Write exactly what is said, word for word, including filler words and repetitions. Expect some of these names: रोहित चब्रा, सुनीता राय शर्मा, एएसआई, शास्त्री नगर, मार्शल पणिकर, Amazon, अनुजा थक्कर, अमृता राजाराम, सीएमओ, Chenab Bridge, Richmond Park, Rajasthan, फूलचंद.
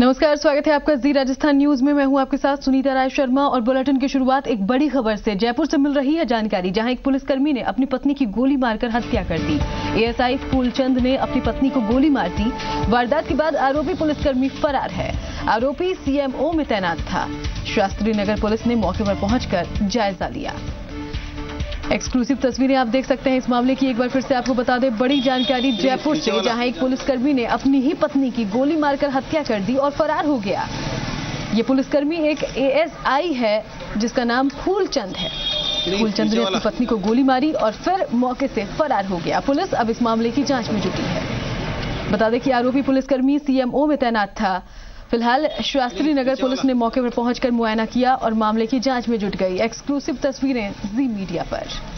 नमस्कार, स्वागत है आपका जी राजस्थान न्यूज में। मैं हूं आपके साथ सुनीता राय शर्मा और बुलेटिन की शुरुआत एक बड़ी खबर से। जयपुर से मिल रही है जानकारी, जहां एक पुलिसकर्मी ने अपनी पत्नी की गोली मारकर हत्या कर दी। एएसआई फूलचंद ने अपनी पत्नी को गोली मार दी। वारदात के बाद आरोपी पुलिसकर्मी फरार है। आरोपी सीएमओ में तैनात था। शास्त्री नगर पुलिस ने मौके पर पहुंचकर जायजा लिया। एक्सक्लूसिव तस्वीरें आप देख सकते हैं इस मामले की। एक बार फिर से आपको बता दें, बड़ी जानकारी जयपुर से, जहां एक पुलिसकर्मी ने अपनी ही पत्नी की गोली मारकर हत्या कर दी और फरार हो गया। ये पुलिसकर्मी एक एएसआई है जिसका नाम फूलचंद है। फूलचंद ने अपनी पत्नी को गोली मारी और फिर मौके से फरार हो गया। पुलिस अब इस मामले की जाँच में जुटी है। बता दें कि आरोपी पुलिसकर्मी सीएमओ में तैनात था। फिलहाल शास्त्री नगर पुलिस ने मौके पर पहुंचकर मुआयना किया और मामले की जांच में जुट गई। एक्सक्लूसिव तस्वीरें जी मीडिया पर।